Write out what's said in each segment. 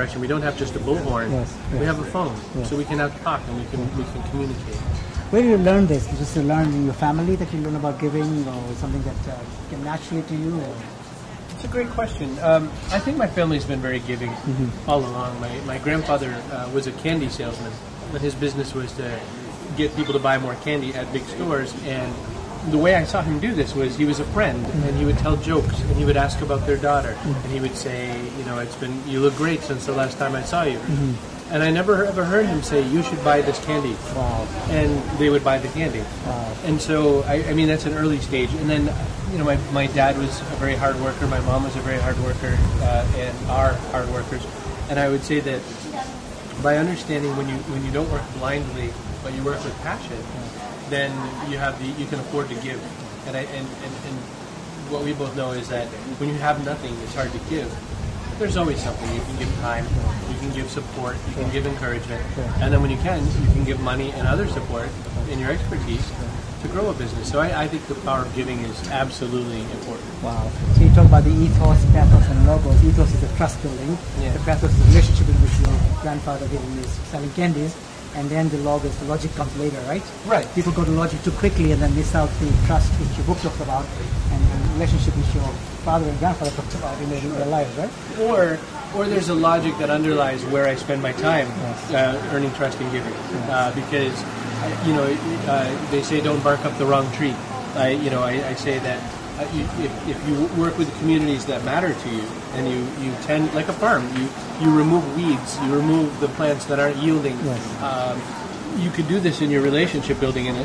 direction. We don't have just a bullhorn. Yes, yes. We have a phone, yes. So we can have talk and we can communicate. Where do you learn this? You just learn in your family that you learn about giving, or something that came naturally to you? Or? It's a great question. I think my family's been very giving all along. My grandfather was a candy salesman, and his business was to get people to buy more candy at big stores. And the way I saw him do this was he was a friend, and he would tell jokes, and he would ask about their daughter, and he would say, you know, you look great since the last time I saw you. And I never ever heard him say, you should buy this candy. Wow. And they would buy the candy. Wow. And so, I mean, that's an early stage. And then, you know, my dad was a very hard worker. My mom was a very hard worker, and are hard workers. And I would say that by understanding when you don't work blindly, but you work with passion, then you can afford to give. And what we both know is that when you have nothing, it's hard to give. There's always something. You can give time, you can give support, you can give encouragement, and then when you can give money and other support in your expertise to grow a business. So I think the power of giving is absolutely important. Wow. So you talk about the ethos, pathos, and logos. Ethos is the trust building. Yeah. The pathos is the relationship in which your grandfather giving is selling candies. And then the logos, the logic comes later, right? Right. People go to logic too quickly and then miss out the trust which your book talks about and the relationship which your father and grandfather talked about in their lives, right? Or there's a logic that underlies where I spend my time, yes. Earning trust and giving. Yes. Because, you know, they say don't bark up the wrong tree. I say that if you work with communities that matter to you, and you tend, like a farm, you remove weeds, you remove the plants that aren't yielding. Yes. You could do this in your relationship building in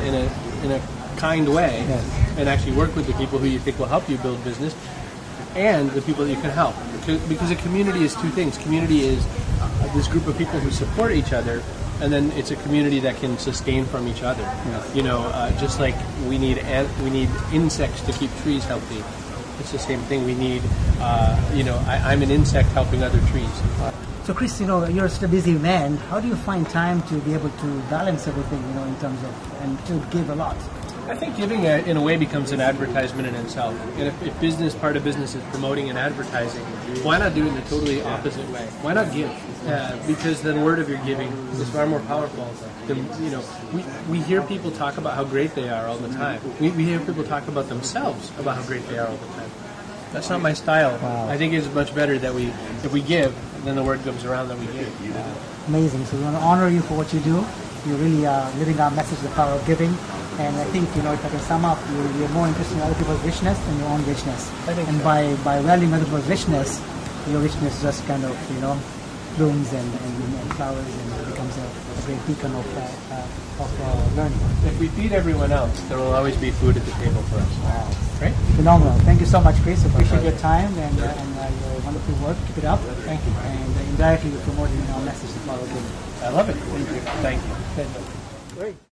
a kind way, yes. And actually work with the people who you think will help you build business, and the people that you can help. Because a community is two things. Community is this group of people who support each other, and then it's a community that can sustain from each other. Yes. You know, just like we need insects to keep trees healthy. It's the same thing. We need, you know, I'm an insect helping other trees. So Chris, you know, you're a busy man. How do you find time to be able to balance everything, you know, in terms of, and to give a lot? I think giving, in a way, becomes an advertisement in itself. And if business, part of business is promoting and advertising, why not do it in the totally opposite way? Why not give? Because the word of your giving is far more powerful. You know, we hear people talk about how great they are all the time. We hear people talk about themselves, about how great they are all the time. That's not my style. Wow. I think it's much better that if we give, then the word comes around that we give. Amazing. So we want to honor you for what you do. You're really living our message, the power of giving. And I think, you know, if I can sum up, you're more interested in other people's richness than your own richness. And so, by valuing other people's richness, your richness just kind of, you know, blooms and flowers and becomes a great beacon of learning. If we feed everyone else, there will always be food at the table for us. Wow. Right? Phenomenal. Thank you so much, Chris. Appreciate your time and your wonderful work. Keep it up. Thank you. And indirectly, you're promoting our message of power of giving. I love it. Thank you. Great.